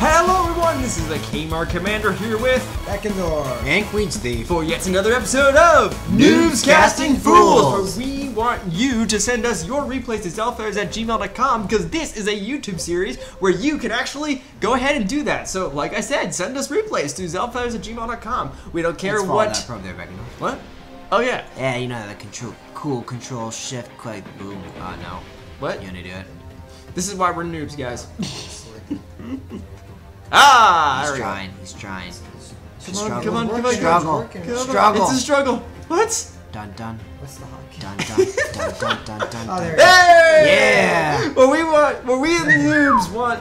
Hello everyone, this is the Kmart Commander here with Beckendorf and Queen's Thief for yet another episode of Noobs Casting Fools, where we want you to send us your replays to zelfires@gmail.com because this is a YouTube series where you can actually go ahead and do that. So like I said, send us replays to zelfires@gmail.com. We don't care what... That from there, Beckendorf. What? Oh yeah. Yeah, you know that control, cool control shift click boom. No. What? You want to do it? This is why we're noobs, guys. Ah! He's trying. Come on, struggle. It's a struggle. What? Dun dun. What's the hotkey? Dun dun dun dun dun dun. Oh, there it is. Hey! Yeah! Well, we and the noobs want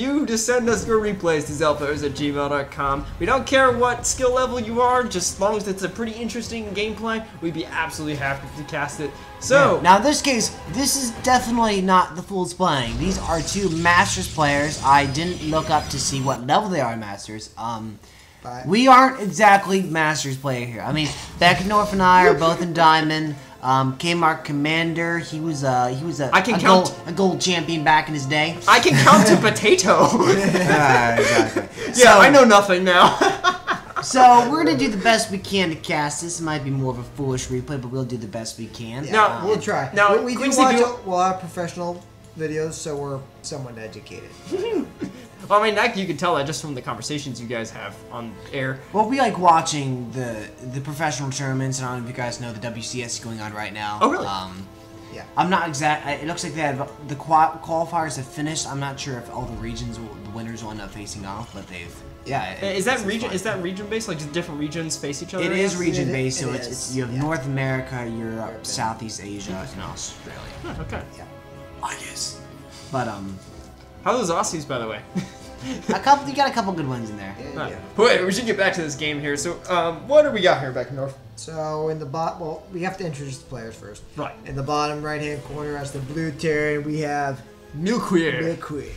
you to send us your replays to zelfires@gmail.com. We don't care what skill level you are, just as long as it's a pretty interesting gameplay, we'd be absolutely happy to cast it. So yeah. Now in this case, this is definitely not the fools playing. These are two masters players. I didn't look up to see what level they are, masters. But we aren't exactly masters player here. I mean, Beckendorf and I are both in diamond. Kmart Commander, he was a gold champion back in his day. I can count to potato. Yeah, exactly. So, yeah, I know nothing now. So we're gonna do the best we can to cast this. It might be more of a foolish replay, but we'll do the best we can. Yeah, now we'll try. Now we do watch a lot of professional videos, so we're somewhat educated. Well, I mean, that, you can tell that just from the conversations you guys have on air. Well, we like watching the professional tournaments, and I don't know if you guys know the WCS is going on right now. Oh, really? Yeah. I'm not exact. It looks like they have the qualifiers have finished. I'm not sure if all the regions, the winners, will end up facing off, but they've. Yeah. Is that region based? Like, just different regions face each other? It is region based. So it's you have North America, Europe, Southeast Asia, and Australia. Huh, okay. Yeah. I guess. But how are those Aussies, by the way? You got a couple good ones in there. Yeah, yeah. Wait, we should get back to this game here. So, what do we got here, Beckendorf? So, in the bot, well, we have to introduce the players first. Right. In the bottom right-hand corner, as the blue Terran, we have Miquier.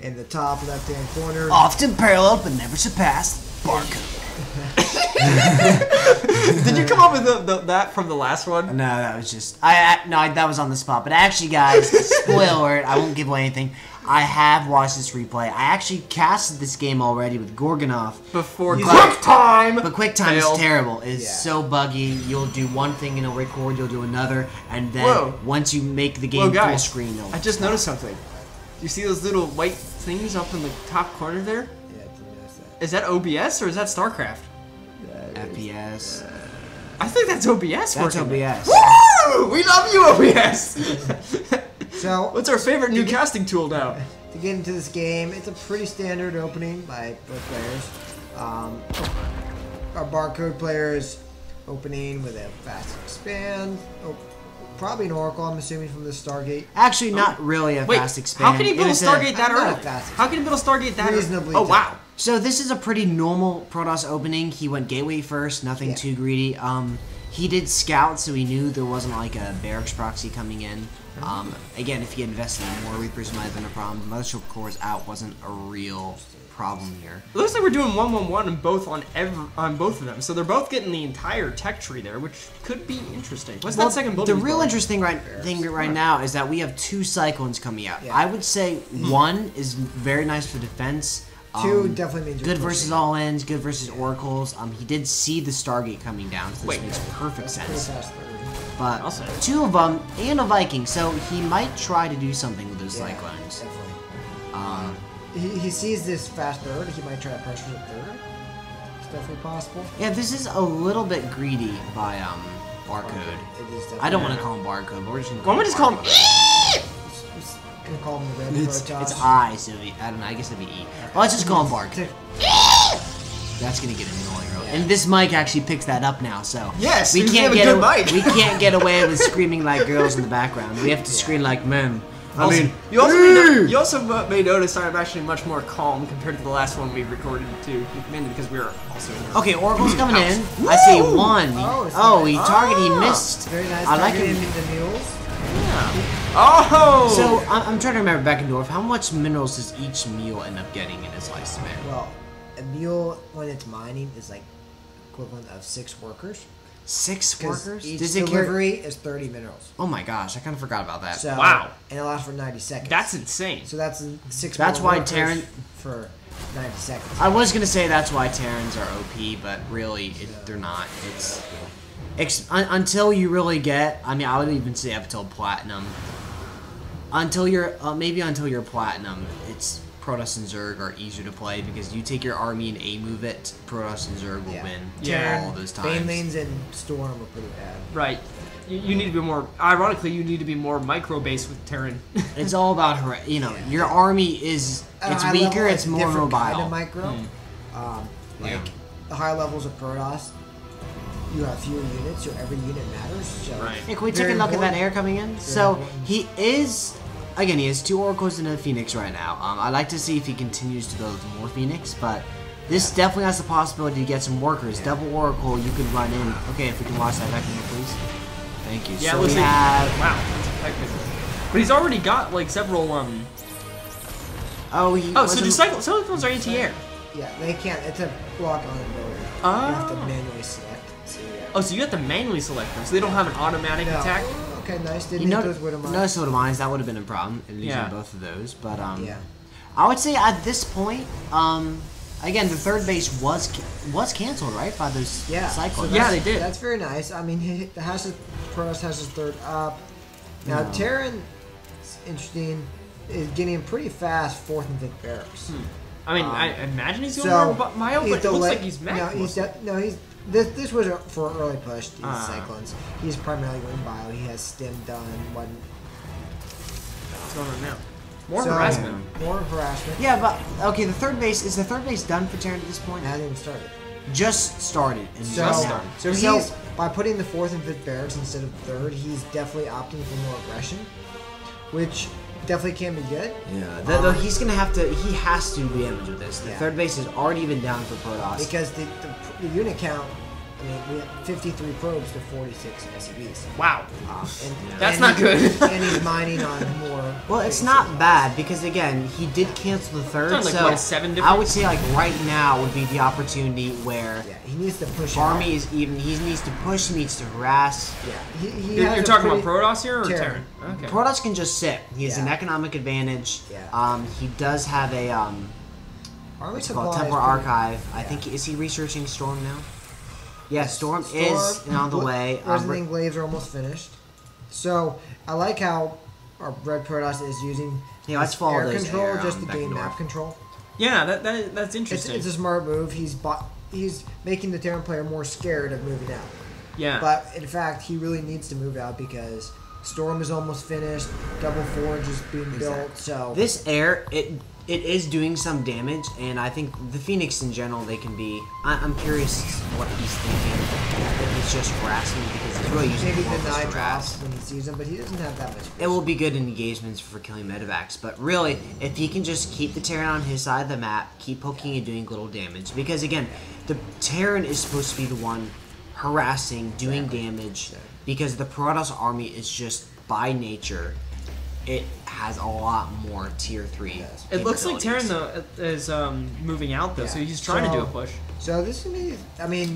In the top left-hand corner, often paralleled but never surpassed, Barco. Did you come up with that from the last one? No, that was just that was on the spot. But actually, guys, spoiler, I won't give away anything. I have watched this replay. I actually casted this game already with Gorgonoff. Before QuickTime! But QuickTime is terrible. It is so buggy. You'll do one thing and it'll record, you'll do another, and then once you make the game full screen, it'll... I just noticed something. You see those little white things up in the top corner there? Yeah, I didn't notice that. Is that OBS or is that StarCraft? FPS. I think that's OBS. That's OBS. Woo! We love you, OBS! So, what's our favorite new casting tool now? To get into this game, it's a pretty standard opening by both players. Our barcode player is opening with a fast expand. Oh, probably an oracle, I'm assuming, from the Stargate. Actually, not really a fast expand. How can he build a Stargate that early? How can he build a Stargate that early? Oh, wow. So this is a pretty normal Protoss opening. He went gateway first, nothing too greedy. He did scout, so he knew there wasn't like a barracks proxy coming in. Again, if he invested in more Reapers, it might have been a problem. Mothership Core's out wasn't a real problem here. It looks like we're doing 1-1-1 and both on both of them, so they're both getting the entire tech tree there, which could be interesting. What's that second building? The real interesting thing right now is that we have two Cyclones coming out. Yeah. I would say one is very nice for defense. Two definitely means good versus all ends, good versus oracles. He did see the Stargate coming down, so this makes perfect sense. But also, two of them and a Viking, so he might try to do something with those Cyclones. He sees this fast third. He might try to pressure the third. It's definitely possible. Yeah, this is a little bit greedy by Barcode. I don't want to call him Barcode, but we're just going to call him. It's I, so I don't know, I guess it'd be E. Well, let's just call him Bark. That's gonna get annoying really. And this mic actually picks that up now, so yes, we can't get away. We can't get away with screaming like girls in the background. We have to scream like men. You also may notice I'm actually much more calm compared to the last one we recorded too, mainly because we were also in oracle's coming in. Woo! I see one. He missed. Very nice. I like him. The mules. Yeah. Oh! So, I'm trying to remember, Beckendorf, how much minerals does each mule end up getting in its lifespan? Well, a mule, when it's mining, is like equivalent of 6 workers. 6 workers? Each delivery is 30 minerals. Oh my gosh, I kind of forgot about that. So, wow. And it lasts for 90 seconds. That's insane. So that's 6 That's why Terran... for 90 seconds. I was going to say that's why Terrans are OP, but really, they're not. It's... until you really get... I mean, I would even say up until Platinum. Until you're... maybe until you're Platinum, it's... Protoss and Zerg are easier to play because you take your army and A-move it, Protoss and Zerg will win all those times. Banelings and Storm are pretty bad. Right. You need to be more... Ironically, you need to be more micro-based with Terran. It's all about... You know, your army is... It's weaker, it's more mobile. Kind of micro. The higher levels of Protoss, you have fewer units, so every unit matters. So hey, can we take a look at that air coming in? So, he is... Again, he has 2 Oracles and a Phoenix right now. I'd like to see if he continues to build more Phoenix, but this definitely has the possibility to get some workers. Double Oracle, you could run in. Okay, if we can watch that back in please. Thank you. Yeah, so we have... Wow. But he's already got, like, several, so do Cyclones are anti-air. Yeah, they can't. It's a block on the builder. Oh. You have to manually select. So oh, so you have to manually select them, so they don't have an automatic attack? Okay, nice. Didn't hit those Widow Mines. Notice Widow Mines, that would have been a problem, losing both of those. But I would say at this point, again, the third base was canceled, right, by those cycles. So yeah, they did. That's very nice. I mean, the House of Protoss has his third up. Now, Terran, interesting, is getting pretty fast fourth and fifth barracks. I mean, I imagine he's going more mild, but it looks like he's mad. This was for an early push, these Cyclones. He's primarily going bio. He has stim done. What's going on now? More harassment. More harassment. Yeah, but, okay, the third base, is the third base done for Terran at this point? Hasn't even started. Just started. And just started. So he's, by putting the fourth and fifth barracks instead of third, he's definitely opting for more aggression, which definitely can be good. Yeah, though he's going to have to, he has to be damaged with this. The third base is already even down for Protoss. Because the unit count, I mean, we have 53 probes to 46 SCVs. Wow. That's not good. And he's mining on more. Well, it's not bad because, again, he did cancel the third. Like, so what, 7 I would say, like, right now would be the opportunity where he needs to push army is even. He needs to push, he needs to harass. Yeah. You're talking about Protoss here or Terran? Okay. Protoss can just sit. He has an economic advantage. Yeah. He does have a, it's called Templar Archive. I think, is he researching Storm now? Yeah, Storm is on the way. Resident Glaives are almost finished. So, I like how our Red Protoss is using air control just to gain map control. Yeah, that's interesting. It's a smart move. He's making the Terran player more scared of moving out. Yeah. But, in fact, he really needs to move out because Storm is almost finished. Double Forge is being built, so... This air, it is doing some damage, and I think the Phoenix in general, they can be... I'm curious what he's thinking. I think he's just harassing because he's really using the Corpus to harass. When he sees him, but he doesn't have that much. It will be good in engagements for killing medevacs, but really, if he can just keep the Terran on his side of the map, keep poking and doing little damage, because again, the Terran is supposed to be the one harassing, doing damage, because the Protoss army is just, by nature, it has a lot more tier 3. It looks like Terran though is moving out though, so he's trying to do a push. So this is the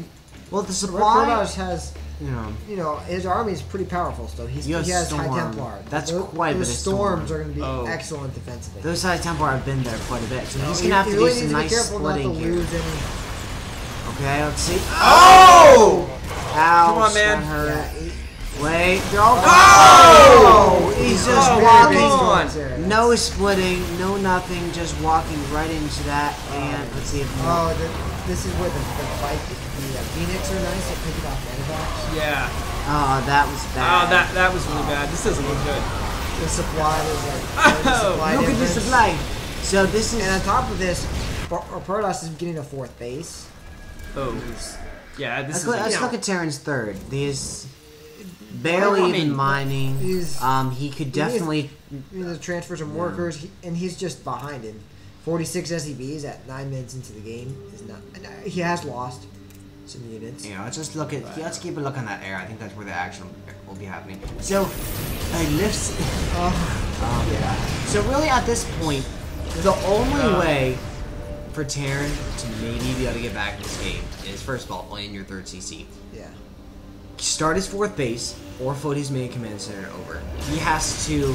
supply has his army is pretty powerful still. He has High Templar. That's quite a bit. Storms are going to be excellent defensively. Those High Templar have been there quite a bit. So he's going to have to do some nice splitting here. Okay, let's see. Oh! Ow, come on, man. Wait, they're all he's just walking. No splitting, no nothing, just walking right into that. And let's see if this is where the fight, the Phoenix are nice at picking off medevacs. Yeah. Oh, that was bad. Oh, that was really bad. This doesn't look good. The supply is like look at the supply. So this is, and on top of this, Protoss is getting a fourth base. Oh. Yeah. Let's look at Terran's third. These. Barely even mining. He could definitely transfer some workers, and he's just behind him. 46 SEBs at 9 minutes into the game is not. He has lost some units. Yeah, let's just look at. Let's keep a look on that air. I think that's where the action will be happening. So, lifts. So really, at this point, the only way for Terran to maybe be able to get back in this game is first of all playing your third CC. Yeah. start his fourth base or float his main command center over. He has to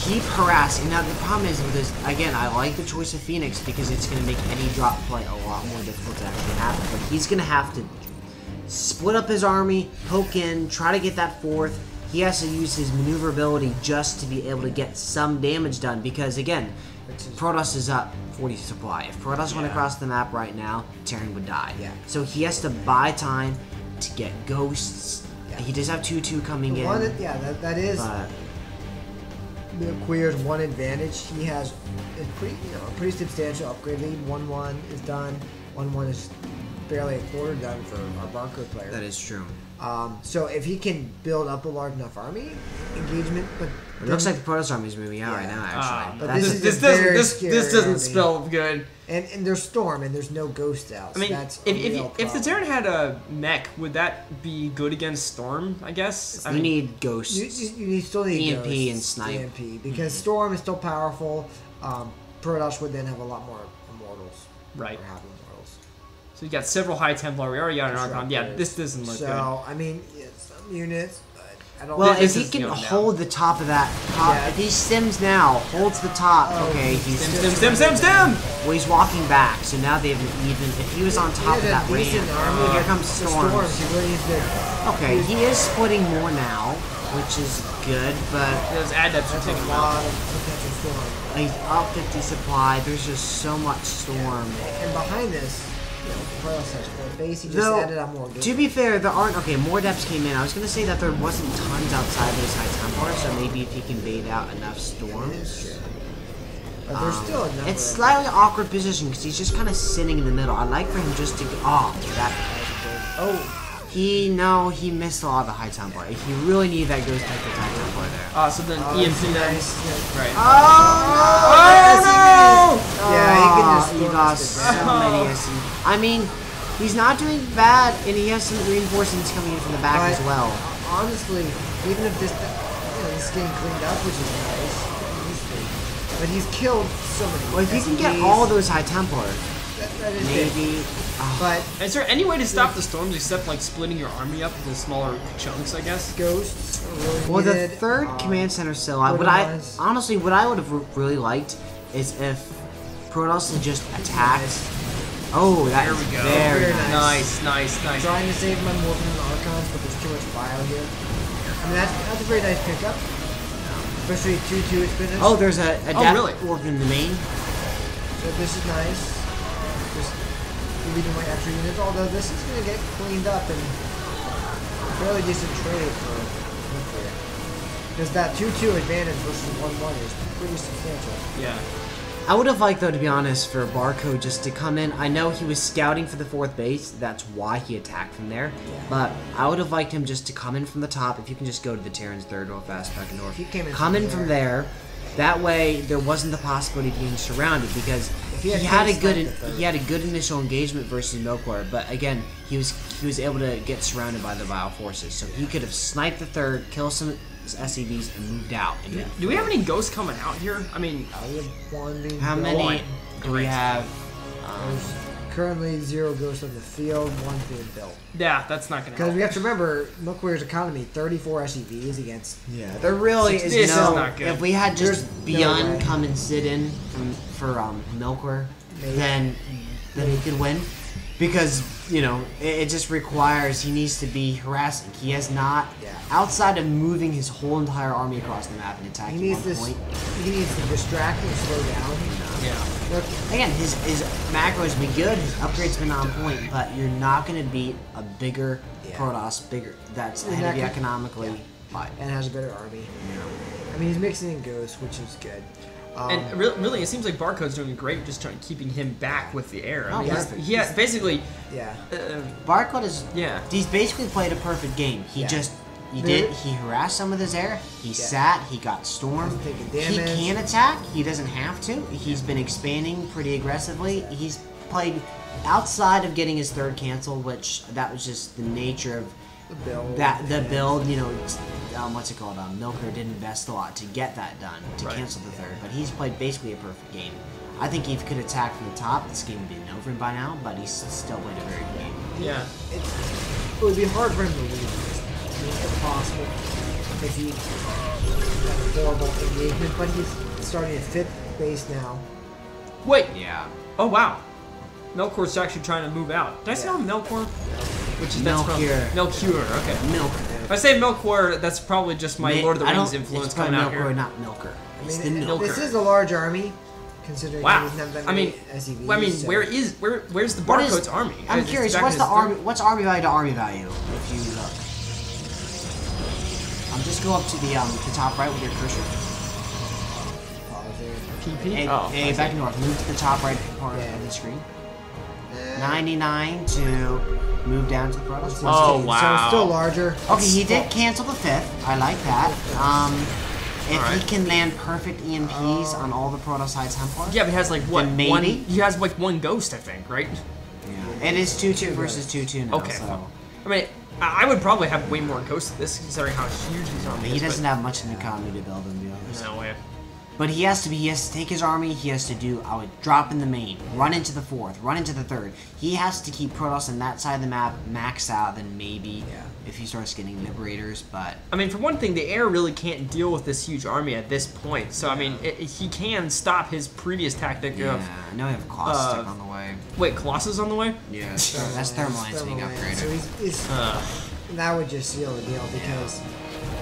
keep harassing. Now the problem is with this, again, I like the choice of Phoenix because it's going to make any drop play a lot more difficult to actually happen. But he's going to have to split up his army, poke in, try to get that fourth. He has to use his maneuverability just to be able to get some damage done because, again, Protoss is up 40 supply. If Protoss went across the map right now, Terran would die. Yeah. So he has to buy time to get ghosts. Yeah. He does have 2-2 coming in. That is Miquier's one advantage. He has a pretty substantial upgrade lead. 1-1 is done. 1-1 is barely a quarter done for our Barco player. That is true. So if he can build up a large enough army engagement, but it looks like the Protoss army is moving out right now. Actually, but this doesn't spell good. And there's storm and there's no ghost out. So I mean, that's if the Terran had a mech, would that be good against storm? I guess I mean, need ghosts. You still need EMP ghosts, and snipe EMP because storm is still powerful. Protoss would then have a lot more immortals, right? So you got several High Templar. We already got an Archon. Yeah, this doesn't look good. So I mean, some units. But I don't. Well, if he can hold the top of that, if he stims now, holds the top. Okay, he's stim. Well, he's walking back. So now they have an even. If he was on top of that ramp, here comes Storm. Okay, he is splitting more now, which is good. But those adepts are taking a lot of potential storm. He's up 50 supply. There's just so much storm. And behind this. To be fair, there aren't. Okay, more depths came in. I was gonna say that there wasn't tons outside of this High Templar, so maybe if he can bait out enough storms. But there's still enough. It's slightly awkward position because he's just kind of sitting in the middle. I like for him just to. He missed a lot of the High Templar. He really needed that ghost type of High Templar there. So then EMP then. Right. Oh no! Yeah, he lost so many SCV. I mean, he's not doing bad, and he has some reinforcements coming in from the back as well. Honestly, even if this, this is getting cleaned up, which is nice, but he's killed so many. Well, if he can get all those High Templars. Maybe. But is there any way to stop the storms except like splitting your army up into smaller chunks? I guess. Ghosts. Really well, the third command center cell. What I would have really liked is if Protoss had just attacked. Oh, that is very nice. Nice. Trying to save my Morphin and Archons, but there's too much fire here. I mean, that's a very nice pickup. Especially 2-2 is finished. Oh, there's a Morphin in the main. So this is nice. Leading my extra units, although this is going to get cleaned up and fairly decent trade for Miquier. Because that 2-2 advantage versus 1-1 is pretty substantial. Yeah. I would have liked, though, to be honest, for Barco just to come in. I know he was scouting for the fourth base. That's why he attacked from there. Yeah. But I would have liked him just to come in from the top. If you can just go to the Terran's third real fast, Beckendorf. Come in from there. That way, there wasn't the possibility of being surrounded because he had a good initial engagement versus Milkor, but again, he was able to get surrounded by the Vile Forces, so he could have sniped the third, killed some SCVs, and moved out. Do we have any ghosts coming out here? I mean, how many do we have? Currently 0 ghosts on the field, 1 being built. Yeah, that's not going to happen. Because we have to remember, Milkwear's economy, 34 SCVs against... Yeah, there really is no... This is not good. If we had just Beyond come and sit in for Milkor, then he could win. Because, you know, it just requires... He needs to be harassing. He has not... Yeah. Outside of moving his whole entire army across the map and attacking he needs to distract and slow down. Yeah. Look, again, his macro's been good, his upgrade's been on point, but you're not going to beat a bigger Protoss, that's ahead of you economically, and has a better army. Yeah. I mean, he's mixing in ghosts, which is good. And really, it seems like Barco's doing great, just keeping him back with the air. I mean, he's basically. Yeah. Barco is. Yeah. He's basically played a perfect game. He harassed some with his air. He sat. He got stormed. He can attack. He doesn't have to. He's been expanding pretty aggressively. He's played outside of getting his third cancel, which that was just the nature of the build. You know, what's it called? Milkor did invest a lot to get that done cancel the third. But he's played basically a perfect game. I think if he could attack from the top, this game would be over by now. But he's still played a very good game. Yeah. It's It would be hard for him to lose. It's just impossible. If he had a horrible engagement, but he's starting at 5th base now. Wait, yeah. Oh, wow. Melkor's actually trying to move out. Did I say Milkor? Which is Melkier. Melkier, okay. Milkor. If I say Milkor, that's probably just my Lord of the Rings influence coming out here. It's probably Melkor, not Milker. It's the Milker. This is a large army. Considering SEVs, so. where's the Barco's army? I'm curious. What's the army? What's army value to army value? If you look, just go up to the top right with your cursor. PP. Hey, Beckendorf, move to the top right corner of the screen. 99 to move down to the product. Oh wow! So it's still larger. Okay, he did cancel the 5th. I like that. If he can land perfect EMPs on all the Protosside's Hemplar. Yeah, but he has like what? Maybe? One, he has like one ghost, I think, right? Yeah. It is 2-2 versus 2-2 now. Okay. So. I mean, I would probably have way more ghosts than this, considering how huge his army is. He doesn't have much in the economy to build him, to be honest. No way. But he has to be, he has to take his army, he has to do, I would drop in the main, run into the 4th, run into the 3rd. He has to keep Protoss on that side of the map, max out, then maybe if he starts getting Liberators, but... I mean, for one thing, the air really can't deal with this huge army at this point, so I mean, he can stop his previous tactic of... Yeah, now we have Colossus on the way. Wait, Colossus on the way? Yeah, that's Thermaline's being upgraded. So he's that would just seal the deal, because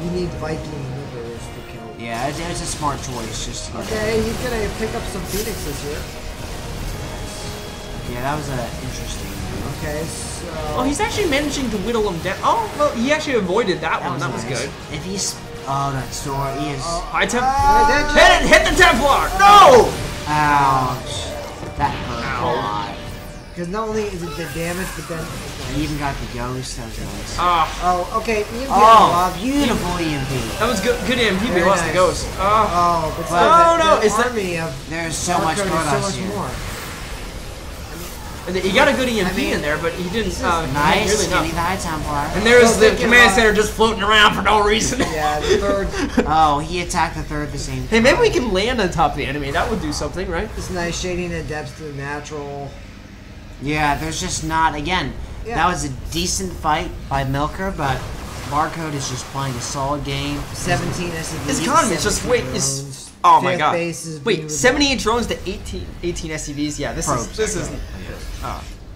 you need Viking Liberators to kill. Yeah, it was a smart choice. Just okay, he's gonna pick up some Phoenixes here. Yeah, that was interesting move. Okay, so... Oh, he's actually managing to whittle him down. Oh, well, he actually avoided that one. That was good. If he's... Oh, that's so... He is... High temp... Hit it! Hit the Templar! No! Ouch. That hurt a lot. Because not only is it the damage, but then... He even got the ghost, that was nice. Oh, okay, EMP. Oh, beautiful EMP. That was good EMP, but he lost the ghost. Oh, but no, it's that me. There's so much Protoss here. I mean, he got a good EMP in there, but he didn't... nice, getting the high Templar. And there's the command center just floating around for no reason. Yeah, the 3rd. Oh, he attacked the 3rd the same time. Hey, maybe we can land on top of the enemy. That would do something, right? It's nice shading the depths to the natural... Yeah, there's just not, again, that was a decent fight by Milkor, but Barcode is just playing a solid game. 17 SEVs. His economy is just, oh my god. Wait, 78 drones to 18 SEVs? Yeah,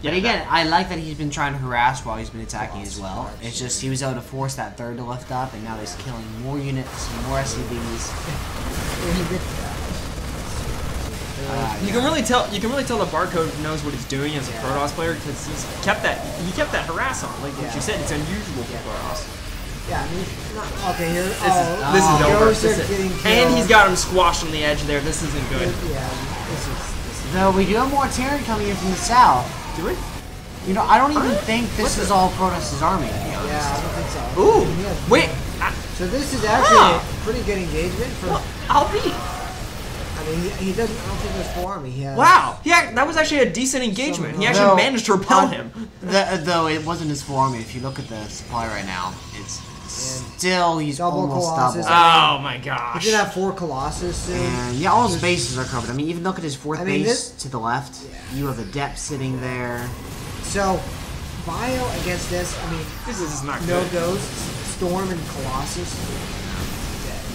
but again, I like that he's been trying to harass while he's been attacking as well. It's just, he was able to force that 3rd to lift up, and now he's killing more units, more SEVs. You can really tell. You can really tell that Barco knows what he's doing as a Protoss player because he's kept that. He kept that harass on. Like what you said, it's unusual for Protoss. Yeah. I mean, okay. Here, this is over. And he's got him squashed on the edge there. This isn't good. Yeah. This is though we do have more Terran coming in from the south. Do we? You know, I don't even think this is all Protoss's army. To be honest. Yeah, I don't think so. Ooh. Yeah. Wait. So this is actually a pretty good engagement for. Well, I'll be. He doesn't. I don't think there's 4 army. He has Yeah, that was actually a decent engagement. He actually managed to repel him. Though it wasn't his 4 army. If you look at the supply right now, it's still he's double Colossus. I mean, oh my gosh! He did have 4 Colossus. And yeah, all his bases are covered. I mean, even look at his 4th base to the left. Yeah. You have Adept sitting there. So, Bio against this. I mean, this is not good. No ghosts, Storm, and Colossus.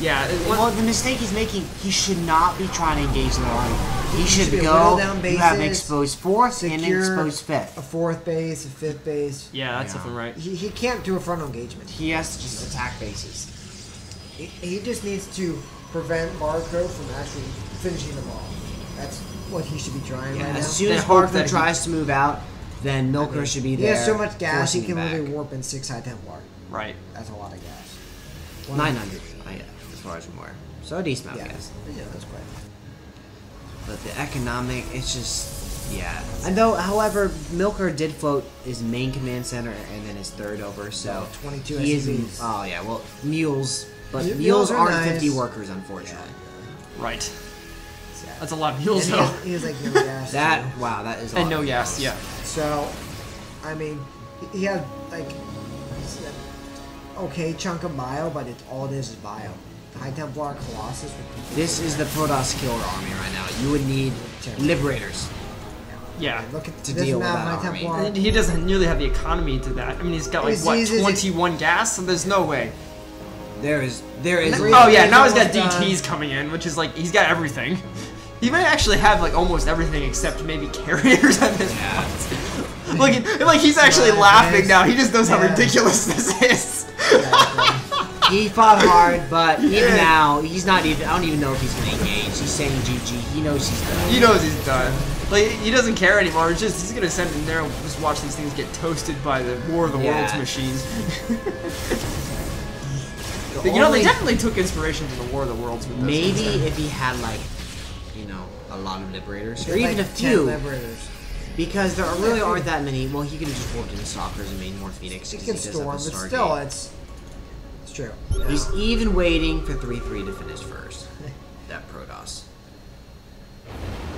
Yeah. Well, the mistake he's making, he should not be trying to engage the army. He should go. You have an exposed 4th and an exposed 5th. A 4th base, a 5th base. Yeah, that's something right. He can't do a frontal engagement. He has to just attack bases. He just needs to prevent Barco from actually finishing them all. That's what he should be trying right now. As soon as Barco tries to move out, then Milkor should be there. He has so much gas, he can literally warp in 6 high Templar. Right. That's a lot of gas. 900. More. So a decent amount, I guess. Yeah, that's quite. But the economic, it's just, yeah. And though, however, Milkor did float his main command center and then his 3rd over, so 22 SEVs. Oh yeah, well mules, but mules aren't 50 workers, unfortunately. Yeah. Right. That's a lot of mules though. He has like no gas. Wow, that is. A lot and no gas, yeah. So, I mean, he had like, okay, chunk of bio, but it's all it is bio. High Templar Colossus. This is the Protoss killer army right now. You would need Liberators. Yeah. Look at this map. He doesn't really have the economy to that. I mean, he's got like what, 21 gas? So there's no way. There is. Oh yeah, now he's got DTs coming in, which is like he's got everything. He might actually have like almost everything except maybe carriers at this point. Like he's actually laughing now. He just knows how ridiculous this is. He fought hard, but even now he's not even. I don't even know if he's gonna engage. He's saying GG. He knows he's done. He knows he's done. Like, he doesn't care anymore, it's just, he's gonna send in there and just watch these things get toasted by the War of the Worlds machines. You know, they definitely took inspiration from the War of the Worlds with those Maybe if he had, like, you know, a lot of Liberators. Or even like a few. Liberators. Because there really aren't that many. Well, he could have just warped into Stalkers and made more Phoenix. He can storm, but still, it's true. Yeah. He's even waiting for 3-3 to finish first. That Protoss.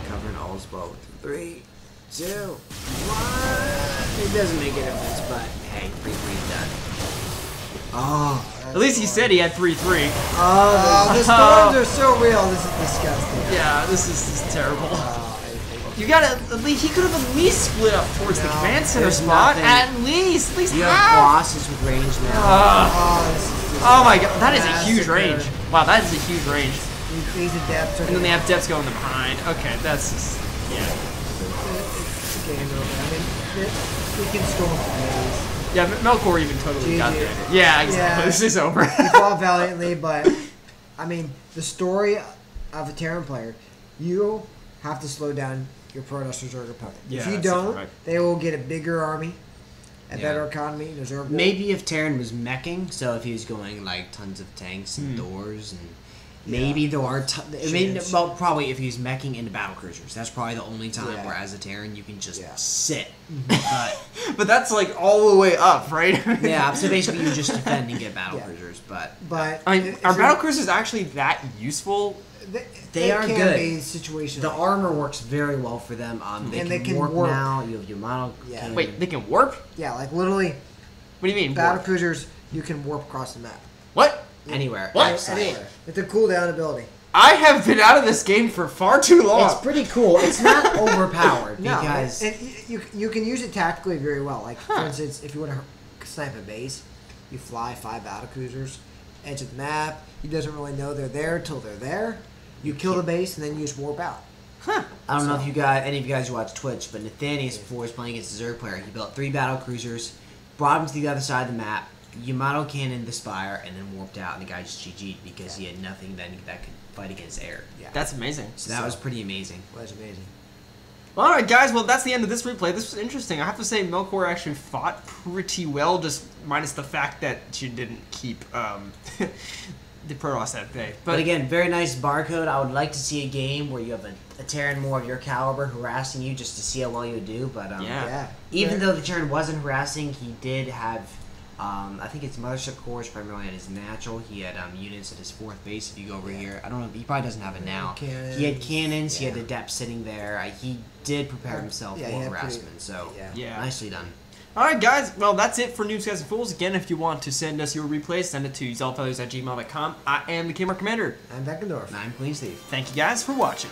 Covering all's both. 3, 2, 1. It doesn't make a difference, but hey, 3-3 done. Oh, at least he said he had 3-3. Oh, the storms are so real. This is disgusting. Yeah, this is terrible. You gotta at least he could have at least split up towards the command center spot. Nothing. At least you have bosses with range now. Oh my god, that is a huge range. Wow, that is a huge range. Increase the depth, and then they have depths going to behind. Okay, that's just it's game over. I mean, we can storm things. Yeah, Melkor even totally got there. Yeah, exactly. Yeah. This is over. He fought valiantly, but I mean, the story of a Terran player, you have to slow down your Protoss reserve opponent. Yeah, if you don't, they will get a bigger army. A better economy, reserve. Maybe if Terran was meching, so if he was going like tons of tanks and doors and. Maybe there are. Well, probably if he's meching into battle cruisers, that's probably the only time where, as a Terran, you can just sit. But that's like all the way up, right? Yeah. So basically, you just defend and get battle cruisers. But I mean, are battle cruisers actually that useful? They are can good. Be situational. The armor works very well for them. They can warp now. You have your model. Yeah. Wait, they can warp? Yeah, like literally. What do you mean? Battle cruisers, you can warp across the map. What? Anywhere. What? Anywhere. With the cooldown ability. I have been out of this game for far too long. It's pretty cool. It's not overpowered because you can use it tactically very well. Like for instance, if you want to snipe a base, you fly 5 battle cruisers, edge of the map. He doesn't really know they're there till they're there. You kill the base and then you just warp out. Huh. I don't know if you guys, any of you guys who watch Twitch, but Nathanius before he was playing against a Zerg player, he built 3 battle cruisers, brought him to the other side of the map. Yamato cannoned the Spire and then warped out, and the guy just GG'd because he had nothing that could fight against air. Yeah, that's amazing. So that was pretty amazing. That was amazing. Well, all right, guys. Well, that's the end of this replay. This was interesting. I have to say, Milkor actually fought pretty well, just minus the fact that she didn't keep the Protoss at bay. But again, very nice barcode. I would like to see a game where you have a Terran more of your caliber harassing you just to see how well you would do. But even though the Terran wasn't harassing, he did have. I think it's Mothership Course primarily at his natural. He had units at his 4th base. If you go over here, I don't know. He probably doesn't have it now. He had cannons. He had the depth sitting there. He did prepare himself for harassment. Nicely done. All right, guys. Well, that's it for Noobs Casting Fools. Again, if you want to send us your replays, send it to zelfires@gmail.com. I am the Kmart Commander. I'm Beckendorf. And I'm Queen Steve. Thank you guys for watching.